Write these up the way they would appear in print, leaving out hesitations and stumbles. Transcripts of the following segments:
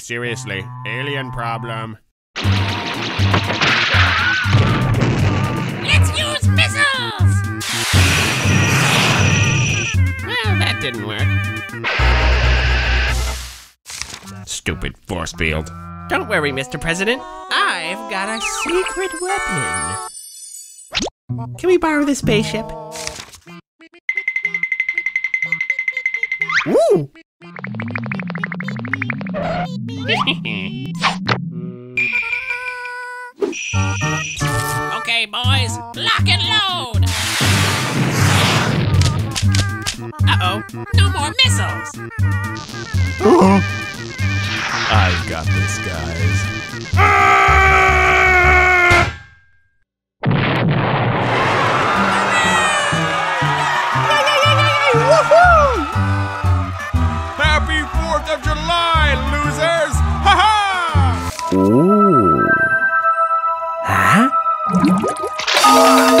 Seriously, alien problem. Let's use missiles! didn't work. Stupid force field. Don't worry, Mr. President. I've got a secret weapon. Can we borrow the spaceship? Ooh! Okay, boys, lock and load! Uh-oh, no more missiles! I've got this, guys. Happy 4th of July, losers! Ha-ha! Ooh. Huh?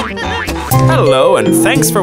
Hello, and thanks for